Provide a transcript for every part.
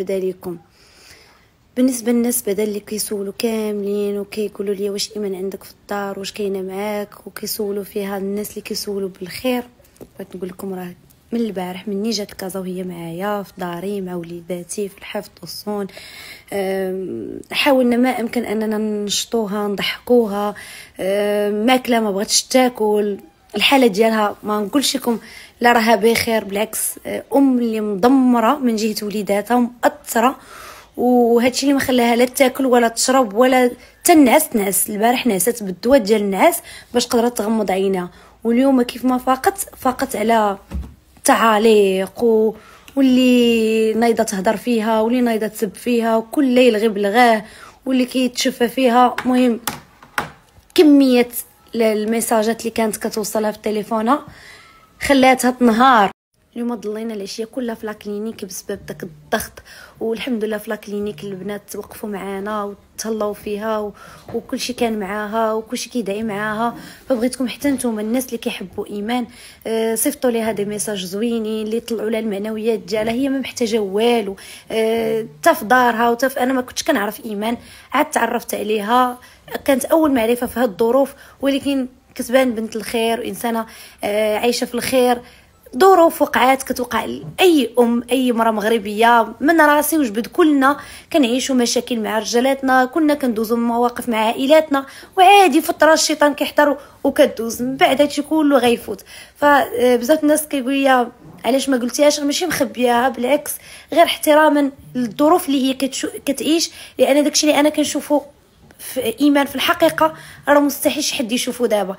يقوم بذلكم. بالنسبه للناس بعدا اللي كيسولوا كاملين وكيقولوا لي واش ايمان عندك في الدار واش كاينه معاك وكيسولوا فيها، الناس اللي كيسولوا بالخير بغيت نقول لكم راه من البارح مني جات كازا وهي معايا في داري مع وليداتي في الحفظ والصون. حاولنا ما امكن اننا نشطوها نضحكوها، ماكله ما بغاتش تاكل، الحاله ديالها ما نقولش لكم لا راها بخير، بالعكس ام اللي مدمره من جهه وليداتها ومأثره، وهادشي اللي ما خلاها لا تاكل ولا تشرب ولا تنعس. تنعس البارح نعست بالدواء ديال النعاس باش قدرت تغمض عينها، واليوم كيف ما فاقت على تعاليق واللي نايضه تهضر فيها واللي نايضه تسب فيها وكل ليل غير بلغاه واللي كيتشفى فيها. مهم كميه الميساجات اللي كانت كتوصلها في تليفونها خلاتها تنهار. اليوم ضلينا العشيه كلها في لاكلينيك بسبب داك الضغط، والحمد لله في لاكلينيك البنات وقفوا معانا وتهلاو فيها وكلشي كان معاها وكلشي كيدعي معاها. فبغيتكم حتى نتوما الناس اللي كيحبوا ايمان صيفطوا ليها دي ميساج زوينين اللي طلعوا لها المعنويات ديالها. هي ما محتاجه والو، حتى في دارها وحتى انا ما كنتش كنعرف ايمان، عاد تعرفت عليها، كانت اول معرفه في هاد الظروف، ولكن كتبان بنت الخير وانسانه عايشه في الخير. ظروف وقعات كتوقع اي ام اي مرأة مغربيه، من راسي وجبد كلنا كنعيشوا مشاكل مع رجالاتنا، كنا كندوزو مواقف مع عائلاتنا، وعادي فتره الشيطان كيحضر وكدوز، من بعد هادشي كله غيفوت. فبزاف الناس كيقول لي علاش ما قلتيهاش، ماشي مخبياها، بالعكس غير احتراما للظروف اللي هي كتعيش، لان داكشي اللي انا كنشوفو في ايمان في الحقيقه راه مستحيل شي حد يشوفو دابا.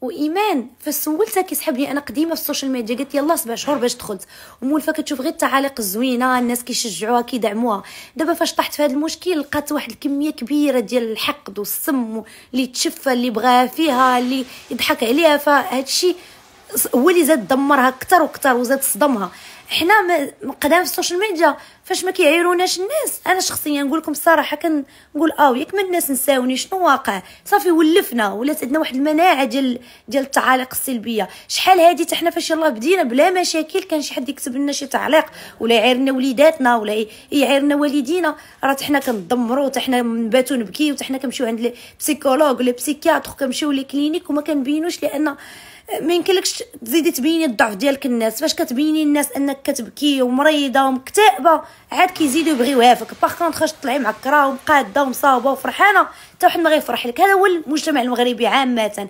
وايمان فسولتها كيسحبني انا قديمه في السوشيال ميديا، قالت يلا 7 شهور باش دخلت، ومولفه كتشوف غير التعاليق الزوينه، الناس كيشجعوها كيدعموها. دابا فاش طحت في هذا المشكل لقات واحد الكميه كبيره ديال الحقد والسم اللي تشفى اللي بغاها فيها اللي يضحك عليها، فهاد الشيء هو اللي زاد دمرها اكثر واكثر وزاد صدمها. حنا قدام في السوشيال ميديا فاش ما كيعيروناش الناس، انا شخصيا نقول لكم الصراحه كنقول ياك من الناس نساوني، شنو واقع صافي ولفنا، ولات عندنا واحد المناعه ديال التعاليق السلبيه. شحال هادي حتى حنا فاش يلاه بدينا بلا مشاكل كان شي حد يكتب لنا شي تعليق ولا يعيرنا وليداتنا ولا يعيرنا والدينا، راه حتى حنا كندمروا، حتى حنا نباتوا نبكيو، حتى حنا كنمشيو عند البسيكولوج ولا بسيكياتر، كنمشيو للكلينيك وما كنبينوش، لان ما يمكنلكش تزيدي تبيني الضعف ديالك الناس. فاش كتبيني الناس انك كتبكي ومريضه ومكتئبه عاد كيزيدوا يبغيو هافك، باغ كونطخ واش طلعي معكره ومقاده ومصابه وفرحانه حتى واحد ما غيفرح لك. هذا هو المجتمع المغربي عامه،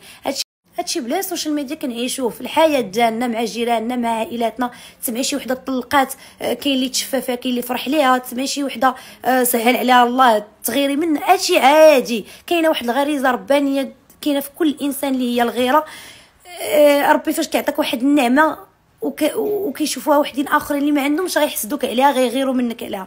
هادشي بلا السوشيال ميديا كنعيشوه في الحياه ديالنا مع جيراننا مع عائلاتنا. تسمعي شي وحده طلقات كاين اللي تشفى فيها كاين اللي فرح ليها، تسمعي شي وحده سهل عليها الله تغيري منها، هادشي عادي. كاينه واحد الغريزه ربانيه كاينه في كل انسان اللي هي الغيره. ربي فاش كيعطيك واحد النعمه وكيشوفوها وحدين اخرين اللي ما عندهمش غيحسدوك عليها غيغيروا منك عليها،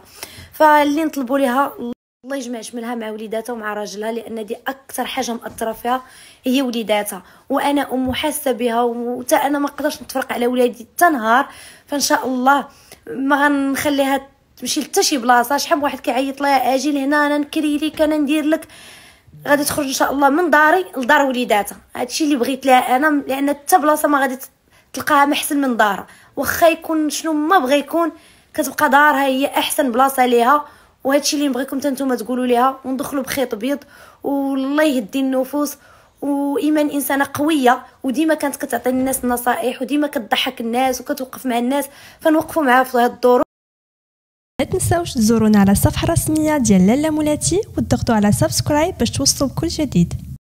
فاللي نطلبوا ليها الله يجمع شملها مع وليداتها ومع راجلها، لان دي اكثر حاجه مأثره فيها هي وليداتها. وانا ام حاسه بها، وتا انا ما نقدرش نتفرق على ولادي حتى نهار، فان شاء الله ما غنخليها تمشي لتا شي بلاصه. شحال واحد كيعيط لها اجي لهنا انا نكري لك انا ندير لك، غادي تخرج ان شاء الله من داري لدار وليداتها. هادشي اللي بغيت لها انا، لان حتى بلاصه ما غادي تلقاها محسن من دارها، واخا يكون شنو ما بغى يكون كتبقى دارها هي احسن بلاصه ليها. وهادشي اللي نبغيكم حتى نتوما تقولوا ليها، وندخلوا بخيط ابيض والله يهدي النفوس. وايمان انسانه قويه وديما كانت كتعطي الناس النصائح وديما كتضحك الناس وكتوقف مع الناس، فنوقفوا معها في هاد الظروف. ما تنساوش تزورونا على الصفحة الرسمية ديال لالا مولاتي وتضغطوا على سبسكرايب باش توصلوا بكل جديد.